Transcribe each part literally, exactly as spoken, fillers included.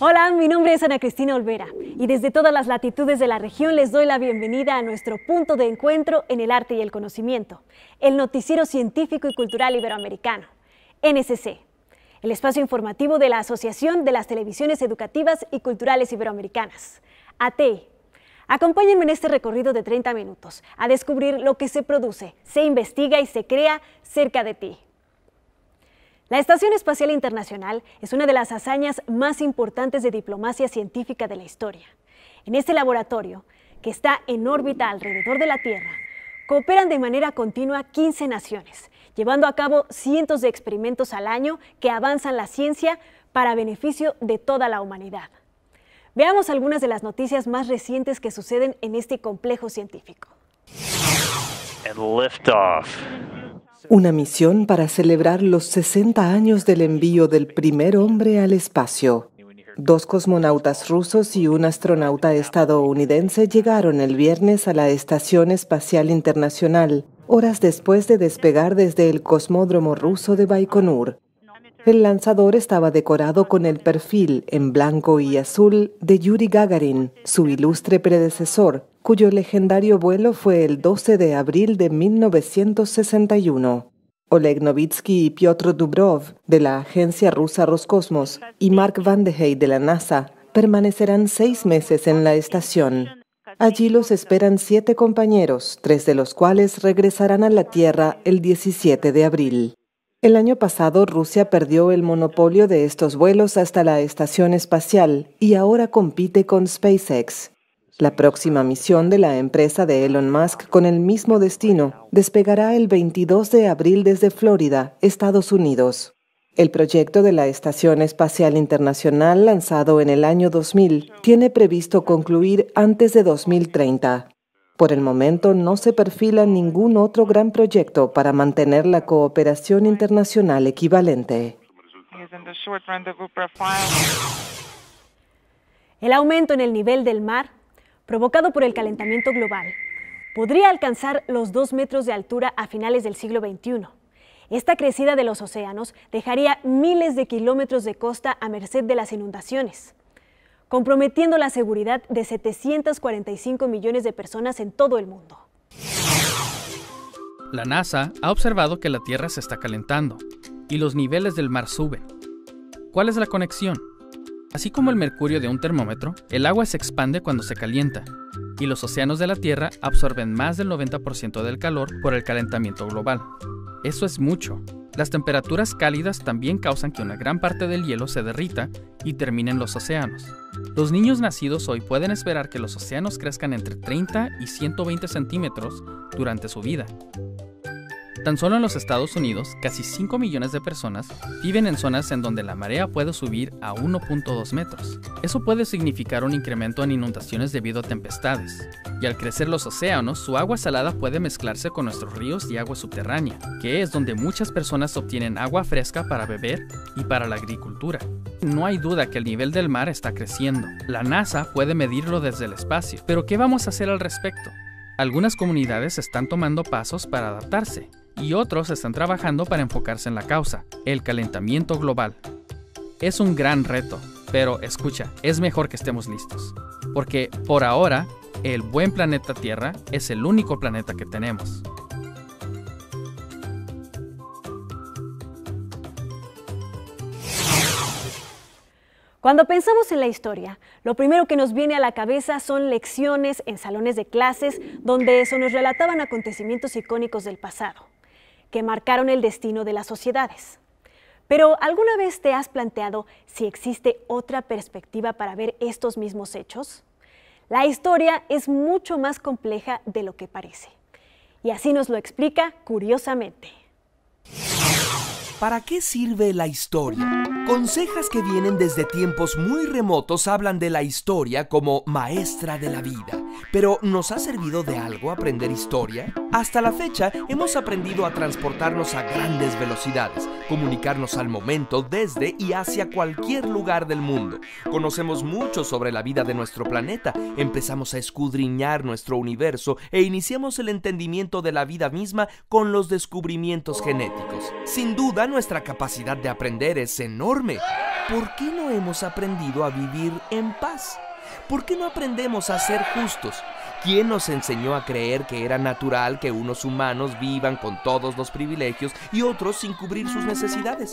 Hola, mi nombre es Ana Cristina Olvera y desde todas las latitudes de la región les doy la bienvenida a nuestro punto de encuentro en el arte y el conocimiento, el noticiero científico y cultural iberoamericano, N C C, el espacio informativo de la Asociación de las Televisiones Educativas y Culturales Iberoamericanas, A T E I. Acompáñenme en este recorrido de treinta minutos a descubrir lo que se produce, se investiga y se crea cerca de ti. La Estación Espacial Internacional es una de las hazañas más importantes de diplomacia científica de la historia. En este laboratorio, que está en órbita alrededor de la Tierra, cooperan de manera continua quince naciones, llevando a cabo cientos de experimentos al año que avanzan la ciencia para beneficio de toda la humanidad. Veamos algunas de las noticias más recientes que suceden en este complejo científico. And lift off. Una misión para celebrar los sesenta años del envío del primer hombre al espacio. Dos cosmonautas rusos y un astronauta estadounidense llegaron el viernes a la Estación Espacial Internacional, horas después de despegar desde el cosmódromo ruso de Baikonur. El lanzador estaba decorado con el perfil en blanco y azul de Yuri Gagarin, su ilustre predecesor, cuyo legendario vuelo fue el doce de abril de mil novecientos sesenta y uno. Oleg Novitsky y Piotr Dubrov, de la agencia rusa Roscosmos, y Mark Van de Hey, de la NASA, permanecerán seis meses en la estación. Allí los esperan siete compañeros, tres de los cuales regresarán a la Tierra el diecisiete de abril. El año pasado, Rusia perdió el monopolio de estos vuelos hasta la Estación Espacial y ahora compite con SpaceX. La próxima misión de la empresa de Elon Musk con el mismo destino despegará el veintidós de abril desde Florida, Estados Unidos. El proyecto de la Estación Espacial Internacional, lanzado en el año dos mil, tiene previsto concluir antes de dos mil treinta. Por el momento no se perfila ningún otro gran proyecto para mantener la cooperación internacional equivalente. El aumento en el nivel del mar provocado por el calentamiento global, podría alcanzar los dos metros de altura a finales del siglo veintiuno. Esta crecida de los océanos dejaría miles de kilómetros de costa a merced de las inundaciones, comprometiendo la seguridad de setecientos cuarenta y cinco millones de personas en todo el mundo. La NASA ha observado que la Tierra se está calentando y los niveles del mar suben. ¿Cuál es la conexión? Así como el mercurio de un termómetro, el agua se expande cuando se calienta, y los océanos de la Tierra absorben más del noventa por ciento del calor por el calentamiento global. Eso es mucho. Las temperaturas cálidas también causan que una gran parte del hielo se derrita y termine en los océanos. Los niños nacidos hoy pueden esperar que los océanos crezcan entre treinta y ciento veinte centímetros durante su vida. Tan solo en los Estados Unidos, casi cinco millones de personas viven en zonas en donde la marea puede subir a uno punto dos metros. Eso puede significar un incremento en inundaciones debido a tempestades. Y al crecer los océanos, su agua salada puede mezclarse con nuestros ríos y agua subterránea, que es donde muchas personas obtienen agua fresca para beber y para la agricultura. No hay duda que el nivel del mar está creciendo. La NASA puede medirlo desde el espacio, pero ¿qué vamos a hacer al respecto? Algunas comunidades están tomando pasos para adaptarse, y otros están trabajando para enfocarse en la causa, el calentamiento global. Es un gran reto, pero escucha, es mejor que estemos listos, porque por ahora, el buen planeta Tierra es el único planeta que tenemos. Cuando pensamos en la historia, lo primero que nos viene a la cabeza son lecciones en salones de clases donde se nos relataban acontecimientos icónicos del pasado, que marcaron el destino de las sociedades. Pero, ¿alguna vez te has planteado si existe otra perspectiva para ver estos mismos hechos? La historia es mucho más compleja de lo que parece. Y así nos lo explica curiosamente. ¿Para qué sirve la historia? Consejas que vienen desde tiempos muy remotos hablan de la historia como maestra de la vida. Pero, ¿nos ha servido de algo aprender historia? Hasta la fecha, hemos aprendido a transportarnos a grandes velocidades, comunicarnos al momento desde y hacia cualquier lugar del mundo. Conocemos mucho sobre la vida de nuestro planeta, empezamos a escudriñar nuestro universo e iniciamos el entendimiento de la vida misma con los descubrimientos genéticos. Sin duda, nuestra capacidad de aprender es enorme. ¿Por qué no hemos aprendido a vivir en paz? ¿Por qué no aprendemos a ser justos? ¿Quién nos enseñó a creer que era natural que unos humanos vivan con todos los privilegios y otros sin cubrir sus necesidades?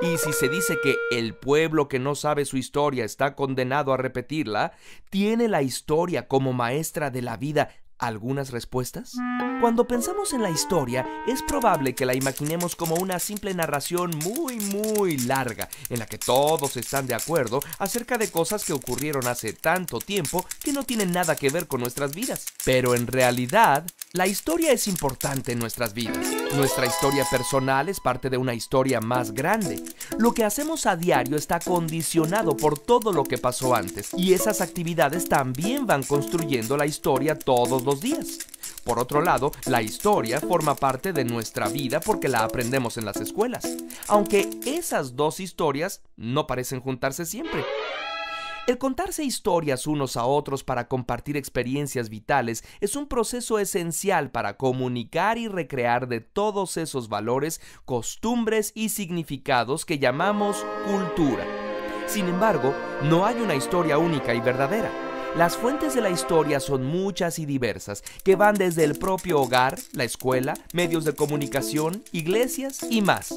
Y si se dice que el pueblo que no sabe su historia está condenado a repetirla, ¿tiene la historia como maestra de la vida algunas respuestas? Cuando pensamos en la historia, es probable que la imaginemos como una simple narración muy, muy larga, en la que todos están de acuerdo acerca de cosas que ocurrieron hace tanto tiempo que no tienen nada que ver con nuestras vidas. Pero en realidad, la historia es importante en nuestras vidas. Nuestra historia personal es parte de una historia más grande. Lo que hacemos a diario está condicionado por todo lo que pasó antes, y esas actividades también van construyendo la historia todos los días. Por otro lado, la historia forma parte de nuestra vida porque la aprendemos en las escuelas, aunque esas dos historias no parecen juntarse siempre. El contarse historias unos a otros para compartir experiencias vitales es un proceso esencial para comunicar y recrear de todos esos valores, costumbres y significados que llamamos cultura. Sin embargo, no hay una historia única y verdadera. Las fuentes de la historia son muchas y diversas, que van desde el propio hogar, la escuela, medios de comunicación, iglesias y más.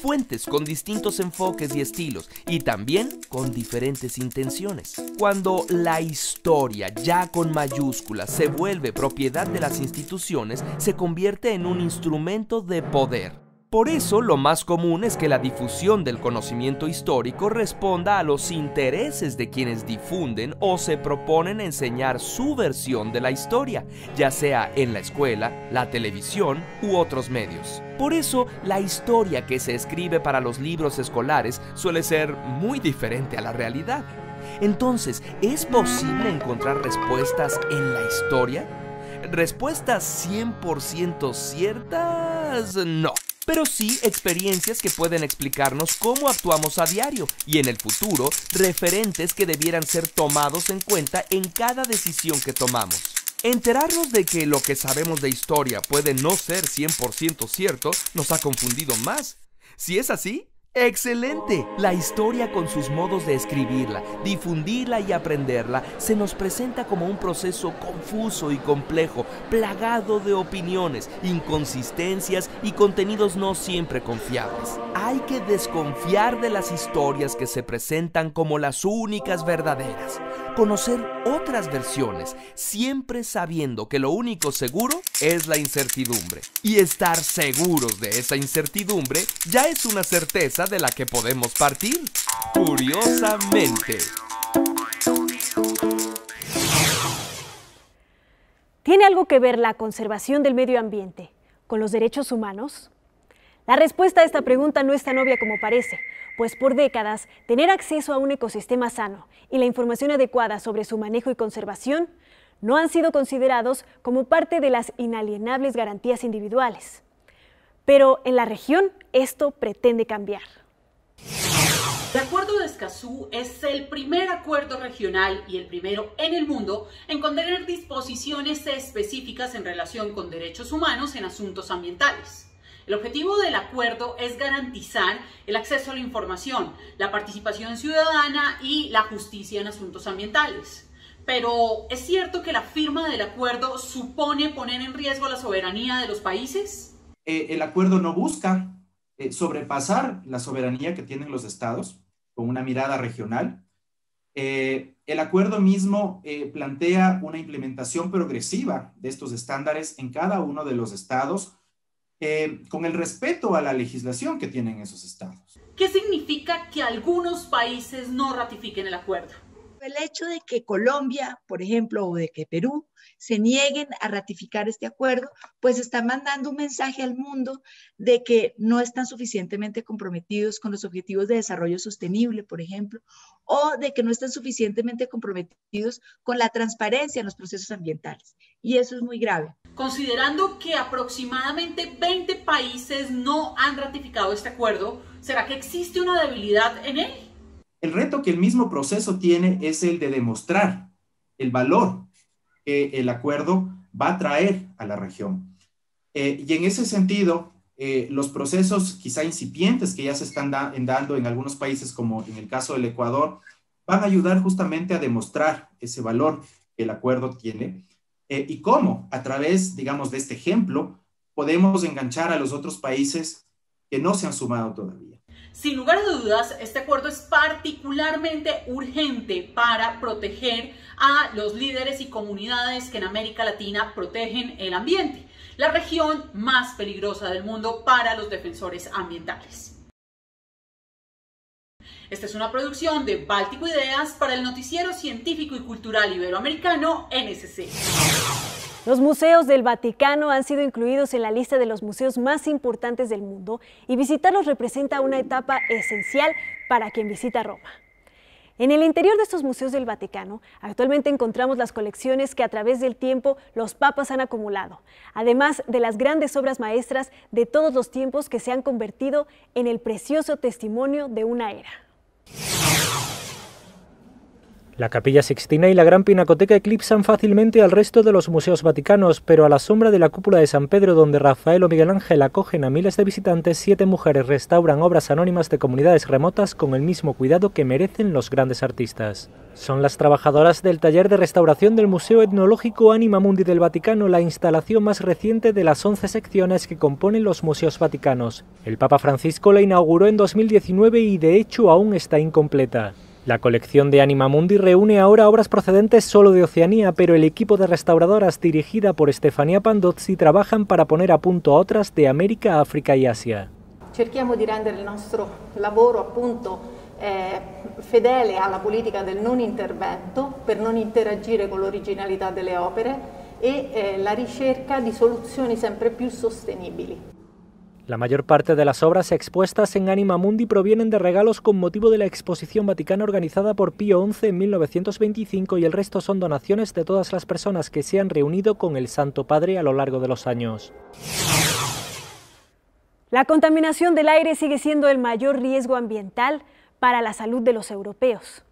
Fuentes con distintos enfoques y estilos, y también con diferentes intenciones. Cuando la historia, ya con mayúsculas, se vuelve propiedad de las instituciones, se convierte en un instrumento de poder. Por eso, lo más común es que la difusión del conocimiento histórico responda a los intereses de quienes difunden o se proponen enseñar su versión de la historia, ya sea en la escuela, la televisión u otros medios. Por eso, la historia que se escribe para los libros escolares suele ser muy diferente a la realidad. Entonces, ¿es posible encontrar respuestas en la historia? ¿Respuestas cien por ciento ciertas? No. Pero sí experiencias que pueden explicarnos cómo actuamos a diario y en el futuro referentes que debieran ser tomados en cuenta en cada decisión que tomamos. Enterarnos de que lo que sabemos de historia puede no ser cien por ciento cierto nos ha confundido más. Si es así, ¡excelente! La historia con sus modos de escribirla, difundirla y aprenderla se nos presenta como un proceso confuso y complejo, plagado de opiniones, inconsistencias y contenidos no siempre confiables. Hay que desconfiar de las historias que se presentan como las únicas verdaderas. Conocer otras versiones, siempre sabiendo que lo único seguro es la incertidumbre. Y estar seguros de esa incertidumbre ya es una certeza de la que podemos partir, curiosamente. ¿Tiene algo que ver la conservación del medio ambiente con los derechos humanos? La respuesta a esta pregunta no es tan obvia como parece, pues por décadas tener acceso a un ecosistema sano y la información adecuada sobre su manejo y conservación no han sido considerados como parte de las inalienables garantías individuales. Pero en la región esto pretende cambiar. El Acuerdo de Escazú es el primer acuerdo regional y el primero en el mundo en contener disposiciones específicas en relación con derechos humanos en asuntos ambientales. El objetivo del acuerdo es garantizar el acceso a la información, la participación ciudadana y la justicia en asuntos ambientales. Pero, ¿es cierto que la firma del acuerdo supone poner en riesgo la soberanía de los países? Eh, el acuerdo no busca eh, sobrepasar la soberanía que tienen los estados con una mirada regional. Eh, el acuerdo mismo eh, plantea una implementación progresiva de estos estándares en cada uno de los estados, Eh, con el respeto a la legislación que tienen esos estados. ¿Qué significa que algunos países no ratifiquen el acuerdo? El hecho de que Colombia, por ejemplo, o de que Perú se nieguen a ratificar este acuerdo, pues está mandando un mensaje al mundo de que no están suficientemente comprometidos con los objetivos de desarrollo sostenible, por ejemplo, o de que no están suficientemente comprometidos con la transparencia en los procesos ambientales. Y eso es muy grave. Considerando que aproximadamente veinte países no han ratificado este acuerdo, ¿será que existe una debilidad en él? El reto que el mismo proceso tiene es el de demostrar el valor que el acuerdo va a traer a la región. Eh, y en ese sentido, eh, los procesos quizá incipientes que ya se están da- dando en algunos países, como en el caso del Ecuador, van a ayudar justamente a demostrar ese valor que el acuerdo tiene eh, y cómo, a través, digamos, de este ejemplo, podemos enganchar a los otros países que no se han sumado todavía. Sin lugar a dudas, este acuerdo es particularmente urgente para proteger a los líderes y comunidades que en América Latina protegen el ambiente, la región más peligrosa del mundo para los defensores ambientales. Esta es una producción de Báltico Ideas para el noticiero científico y cultural iberoamericano N C C. Los museos del Vaticano han sido incluidos en la lista de los museos más importantes del mundo y visitarlos representa una etapa esencial para quien visita Roma. En el interior de estos museos del Vaticano, actualmente encontramos las colecciones que a través del tiempo los papas han acumulado, además de las grandes obras maestras de todos los tiempos que se han convertido en el precioso testimonio de una era. La Capilla Sixtina y la Gran Pinacoteca eclipsan fácilmente al resto de los museos vaticanos, pero a la sombra de la Cúpula de San Pedro, donde Rafael o Miguel Ángel acogen a miles de visitantes, siete mujeres restauran obras anónimas de comunidades remotas con el mismo cuidado que merecen los grandes artistas. Son las trabajadoras del Taller de Restauración del Museo Etnológico Ánima Mundi del Vaticano, la instalación más reciente de las once secciones que componen los museos vaticanos. El Papa Francisco la inauguró en dos mil diecinueve y de hecho aún está incompleta. La colección de Ánima Mundi reúne ahora obras procedentes solo de Oceanía, pero el equipo de restauradoras dirigida por Stefania Pandotti trabajan para poner a punto a otras de América, África y Asia. Cerchiamo di rendere il nostro lavoro appunto eh, fedele alla politica del non intervento per non interagire con l'originalità delle opere e eh, la ricerca di soluzioni sempre più sostenibili. La mayor parte de las obras expuestas en Ánima Mundi provienen de regalos con motivo de la exposición vaticana organizada por Pío once en mil novecientos veinticinco y el resto son donaciones de todas las personas que se han reunido con el Santo Padre a lo largo de los años. La contaminación del aire sigue siendo el mayor riesgo ambiental para la salud de los europeos.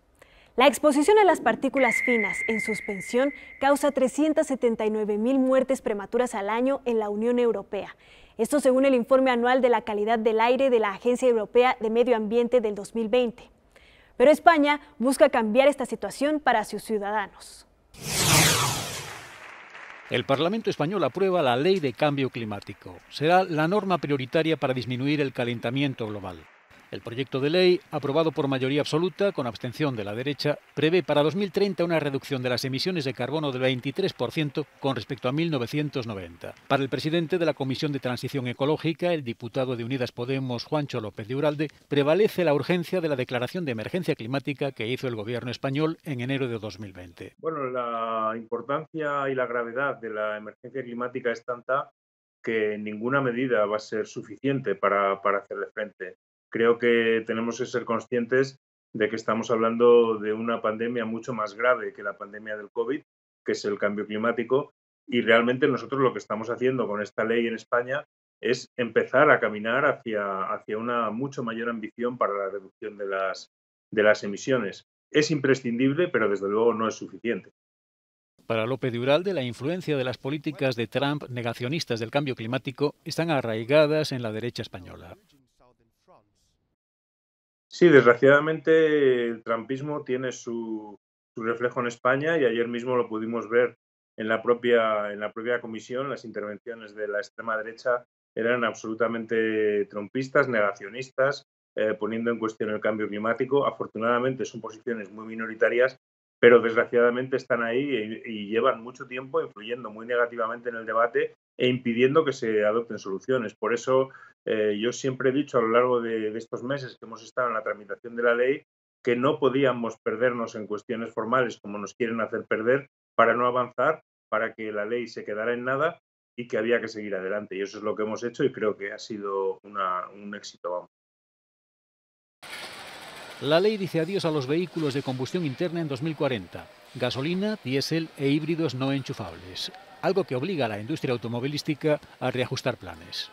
La exposición a las partículas finas en suspensión causa trescientas setenta y nueve mil muertes prematuras al año en la Unión Europea. Esto según el informe anual de la calidad del aire de la Agencia Europea de Medio Ambiente del dos mil veinte. Pero España busca cambiar esta situación para sus ciudadanos. El Parlamento español aprueba la Ley de Cambio Climático. Será la norma prioritaria para disminuir el calentamiento global. El proyecto de ley, aprobado por mayoría absoluta, con abstención de la derecha, prevé para dos mil treinta una reducción de las emisiones de carbono del veintitrés por ciento con respecto a mil novecientos noventa. Para el presidente de la Comisión de Transición Ecológica, el diputado de Unidas Podemos, Juancho López de Uralde, prevalece la urgencia de la declaración de emergencia climática que hizo el gobierno español en enero de dos mil veinte. Bueno, la importancia y la gravedad de la emergencia climática es tanta que ninguna medida va a ser suficiente para, para hacerle frente. Creo que tenemos que ser conscientes de que estamos hablando de una pandemia mucho más grave que la pandemia del COVID, que es el cambio climático, y realmente nosotros lo que estamos haciendo con esta ley en España es empezar a caminar hacia, hacia una mucho mayor ambición para la reducción de las, de las emisiones. Es imprescindible, pero desde luego no es suficiente. Para López de Uralde, la influencia de las políticas de Trump negacionistas del cambio climático están arraigadas en la derecha española. Sí, desgraciadamente el trumpismo tiene su, su reflejo en España y ayer mismo lo pudimos ver en la propia, en la propia comisión. Las intervenciones de la extrema derecha eran absolutamente trumpistas, negacionistas, eh, poniendo en cuestión el cambio climático. Afortunadamente son posiciones muy minoritarias, pero desgraciadamente están ahí y, y llevan mucho tiempo influyendo muy negativamente en el debate e impidiendo que se adopten soluciones. Por eso eh, yo siempre he dicho a lo largo de, de estos meses que hemos estado en la tramitación de la ley que no podíamos perdernos en cuestiones formales como nos quieren hacer perder para no avanzar, para que la ley se quedara en nada y que había que seguir adelante. Y eso es lo que hemos hecho y creo que ha sido una, un éxito. Vamos. La ley dice adiós a los vehículos de combustión interna en dos mil cuarenta. Gasolina, diésel e híbridos no enchufables. Algo que obliga a la industria automovilística a reajustar planes.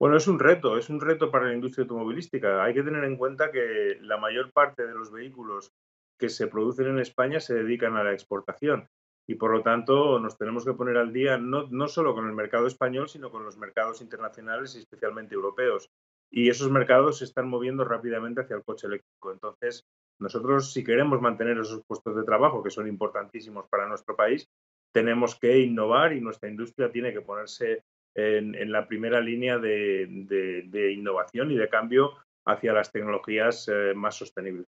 Bueno, es un reto, es un reto para la industria automovilística. Hay que tener en cuenta que la mayor parte de los vehículos que se producen en España se dedican a la exportación. y por lo tanto nos tenemos que poner al día no, no solo con el mercado español, sino con los mercados internacionales y especialmente europeos. Y esos mercados se están moviendo rápidamente hacia el coche eléctrico. Entonces, nosotros, si queremos mantener esos puestos de trabajo, que son importantísimos para nuestro país, tenemos que innovar y nuestra industria tiene que ponerse en, en la primera línea de, de, de innovación y de cambio hacia las tecnologías eh, más sostenibles.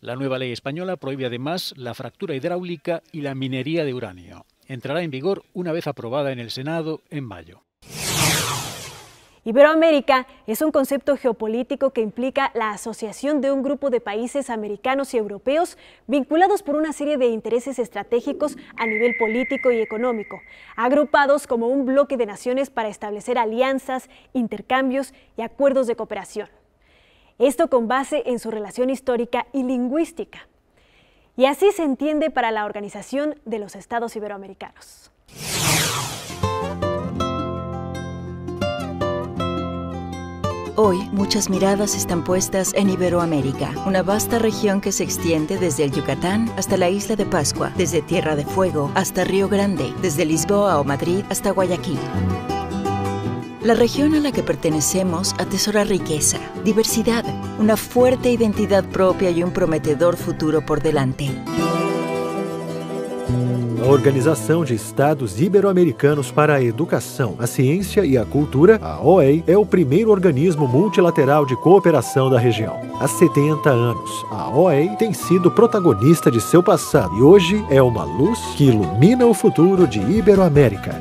La nueva ley española prohíbe además la fractura hidráulica y la minería de uranio. Entrará en vigor una vez aprobada en el Senado en mayo. Iberoamérica es un concepto geopolítico que implica la asociación de un grupo de países americanos y europeos vinculados por una serie de intereses estratégicos a nivel político y económico, agrupados como un bloque de naciones para establecer alianzas, intercambios y acuerdos de cooperación. Esto con base en su relación histórica y lingüística. Y así se entiende para la Organización de los Estados Iberoamericanos. Hoy, muchas miradas están puestas en Iberoamérica, una vasta región que se extiende desde el Yucatán hasta la Isla de Pascua, desde Tierra de Fuego hasta Río Grande, desde Lisboa o Madrid hasta Guayaquil. La región a la que pertenecemos atesora riqueza, diversidad, una fuerte identidad propia y un prometedor futuro por delante. A Organização de Estados Ibero-Americanos para a Educação, a Ciência e a Cultura, a O E I, é o primeiro organismo multilateral de cooperação da região. Há setenta anos, a O E I tem sido protagonista de seu passado e hoje é uma luz que ilumina o futuro de Iberoamérica.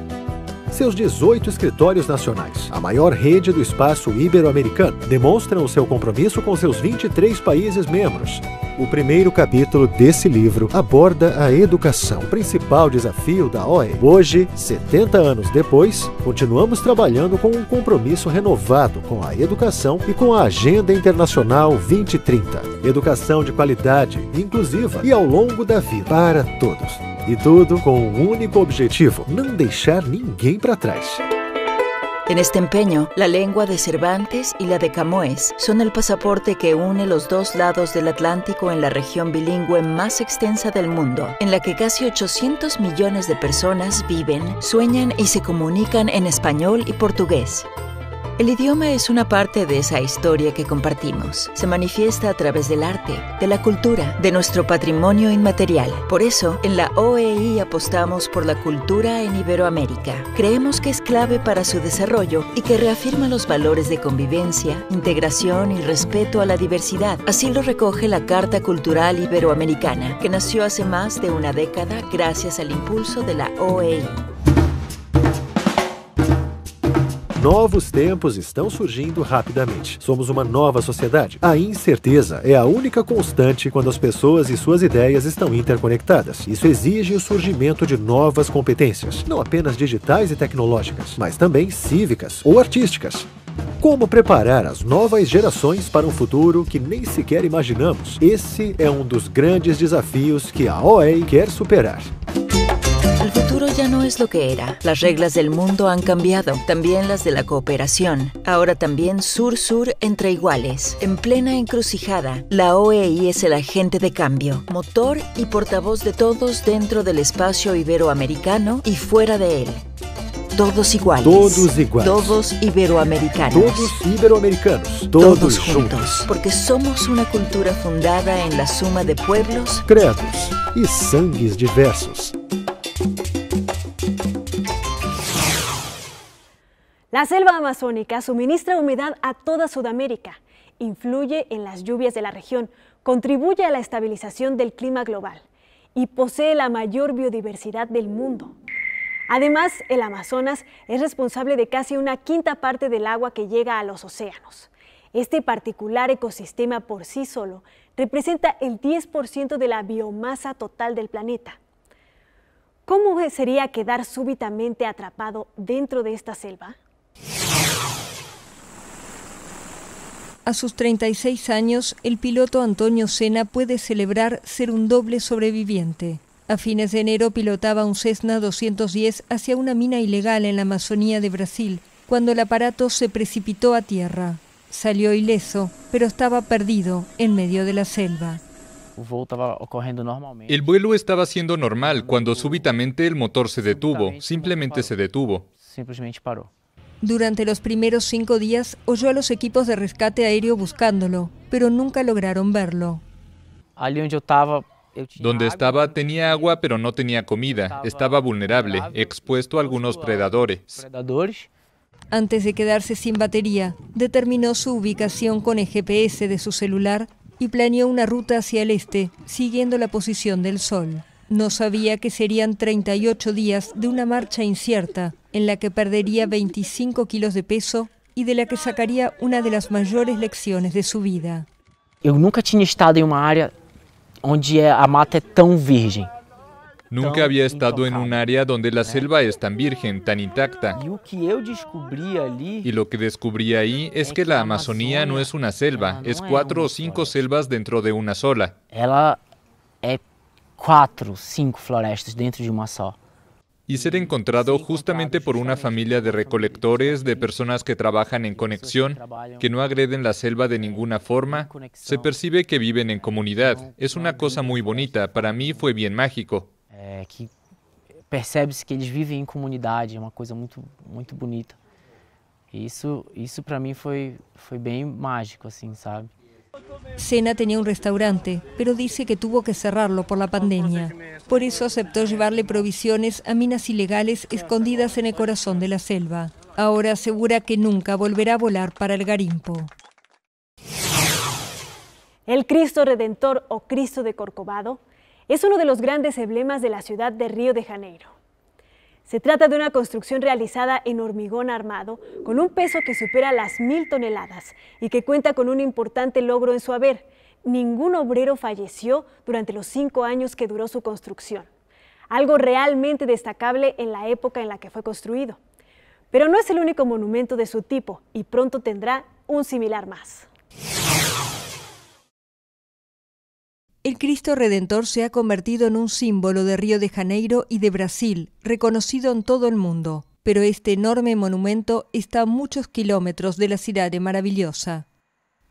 Seus dezoito escritórios nacionais, a maior rede do espaço ibero-americano, demonstram o seu compromisso com seus vinte e três países membros. O primeiro capítulo desse livro aborda a educação, o principal desafio da O E I. Hoje, setenta anos depois, continuamos trabalhando com um compromisso renovado com a educação e com a Agenda Internacional vinte trinta. Educação de qualidade, inclusiva e ao longo da vida, para todos. E tudo com um único objetivo, não deixar ninguém para trás. En este empeño, la lengua de Cervantes y la de Camões son el pasaporte que une los dos lados del Atlántico en la región bilingüe más extensa del mundo, en la que casi ochocientos millones de personas viven, sueñan y se comunican en español y portugués. El idioma es una parte de esa historia que compartimos. Se manifiesta a través del arte, de la cultura, de nuestro patrimonio inmaterial. Por eso, en la O E I apostamos por la cultura en Iberoamérica. Creemos que es clave para su desarrollo y que reafirma los valores de convivencia, integración y respeto a la diversidad. Así lo recoge la Carta Cultural Iberoamericana, que nació hace más de una década gracias al impulso de la O E I. Novos tempos estão surgindo rapidamente. Somos uma nova sociedade. A incerteza é a única constante quando as pessoas e suas ideias estão interconectadas. Isso exige o surgimento de novas competências, não apenas digitais e tecnológicas, mas também cívicas ou artísticas. Como preparar as novas gerações para um futuro que nem sequer imaginamos? Esse é um dos grandes desafios que a O E I quer superar. El futuro ya no es lo que era. Las reglas del mundo han cambiado, también las de la cooperación. Ahora también sur-sur entre iguales. En plena encrucijada, la O E I es el agente de cambio, motor y portavoz de todos dentro del espacio iberoamericano y fuera de él. Todos iguales. Todos iguales. Todos iberoamericanos. Todos iberoamericanos. Todos, todos juntos. juntos. Porque somos una cultura fundada en la suma de pueblos, credos y sangues diversos. La selva amazónica suministra humedad a toda Sudamérica, influye en las lluvias de la región, contribuye a la estabilización del clima global y posee la mayor biodiversidad del mundo. Además, el Amazonas es responsable de casi una quinta parte del agua que llega a los océanos. Este particular ecosistema por sí solo representa el diez por ciento de la biomasa total del planeta. ¿Cómo sería quedar súbitamente atrapado dentro de esta selva? A sus treinta y seis años, el piloto Antonio Sena puede celebrar ser un doble sobreviviente. A fines de enero pilotaba un Cessna doscientos diez hacia una mina ilegal en la Amazonía de Brasil, cuando el aparato se precipitó a tierra. Salió ileso, pero estaba perdido en medio de la selva. El vuelo estaba siendo normal cuando súbitamente el motor se detuvo, simplemente se detuvo. Durante los primeros cinco días oyó a los equipos de rescate aéreo buscándolo, pero nunca lograron verlo. Donde estaba tenía agua, pero no tenía comida. Estaba vulnerable, expuesto a algunos predadores. Antes de quedarse sin batería, determinó su ubicación con el G P S de su celular y planeó una ruta hacia el este, siguiendo la posición del sol. No sabía que serían treinta y ocho días de una marcha incierta, en la que perdería veinticinco kilos de peso y de la que sacaría una de las mayores lecciones de su vida. Yo nunca había estado en una área donde la mata es tan virgen. Nunca había estado en un área donde la selva es tan virgen, tan intacta. Y lo que descubrí ahí es que la Amazonía no es una selva, es cuatro o cinco selvas dentro de una sola. Ella es cuatro o cinco florestas dentro de una sola. Y ser encontrado justamente por una familia de recolectores, de personas que trabajan en conexión, que no agreden la selva de ninguna forma, se percibe que viven en comunidad. Es una cosa muy bonita, para mí fue bien mágico. Que percebes que eles vivem em comunidade, é uma coisa muito muito bonita. E isso isso para mim foi foi bem mágico assim, sabe? Sena tenía un restaurante, pero dice que tuvo que cerrarlo por la pandemia. Por eso aceptó llevarle provisiones a minas ilegales escondidas en el corazón de la selva. Ahora asegura que nunca volverá a volar para el garimpo. El Cristo Redentor o Cristo de Corcovado es uno de los grandes emblemas de la ciudad de Río de Janeiro. Se trata de una construcción realizada en hormigón armado, con un peso que supera las mil toneladas y que cuenta con un importante logro en su haber. Ningún obrero falleció durante los cinco años que duró su construcción. Algo realmente destacable en la época en la que fue construido. Pero no es el único monumento de su tipo y pronto tendrá un similar más. El Cristo Redentor se ha convertido en un símbolo de Río de Janeiro y de Brasil, reconocido en todo el mundo. Pero este enorme monumento está a muchos kilómetros de la ciudad maravillosa.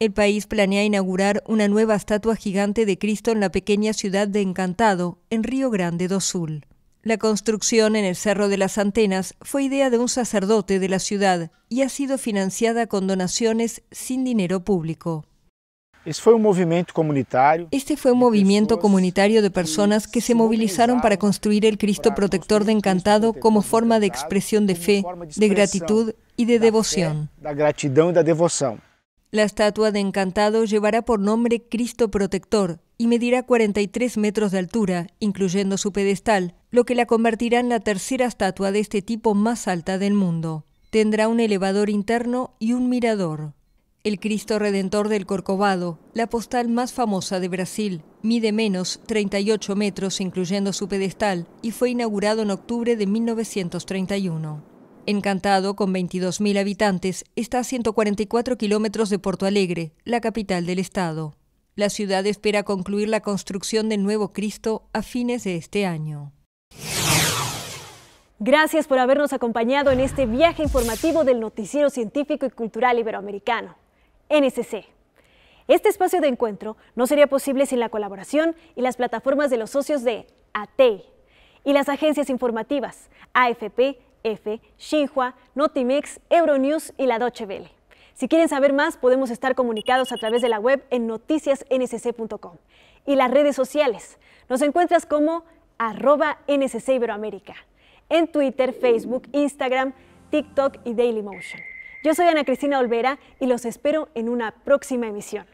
El país planea inaugurar una nueva estatua gigante de Cristo en la pequeña ciudad de Encantado, en Río Grande do Sul. La construcción en el Cerro de las Antenas fue idea de un sacerdote de la ciudad y ha sido financiada con donaciones sin dinero público. Este fue un movimiento comunitario. Este fue un movimiento comunitario de personas que se movilizaron para construir el Cristo Protector de Encantado como forma de expresión de fe, de gratitud y de devoción. La estatua de Encantado llevará por nombre Cristo Protector y medirá cuarenta y tres metros de altura, incluyendo su pedestal, lo que la convertirá en la tercera estatua de este tipo más alta del mundo. Tendrá un elevador interno y un mirador. El Cristo Redentor del Corcovado, la postal más famosa de Brasil, mide menos treinta y ocho metros incluyendo su pedestal y fue inaugurado en octubre de mil novecientos treinta y uno. Encantado, con veintidós mil habitantes, está a ciento cuarenta y cuatro kilómetros de Porto Alegre, la capital del estado. La ciudad espera concluir la construcción del nuevo Cristo a fines de este año. Gracias por habernos acompañado en este viaje informativo del Noticiero Científico y Cultural Iberoamericano. N C C. Este espacio de encuentro no sería posible sin la colaboración y las plataformas de los socios de A T E I y las agencias informativas A F P, F, Xinhua, Notimex, Euronews y la Deutsche Welle. Si quieren saber más, podemos estar comunicados a través de la web en noticias n c c punto com y las redes sociales. Nos encuentras como arroba N C C Iberoamérica en Twitter, Facebook, Instagram, TikTok y Dailymotion. Yo soy Ana Cristina Olvera y los espero en una próxima emisión.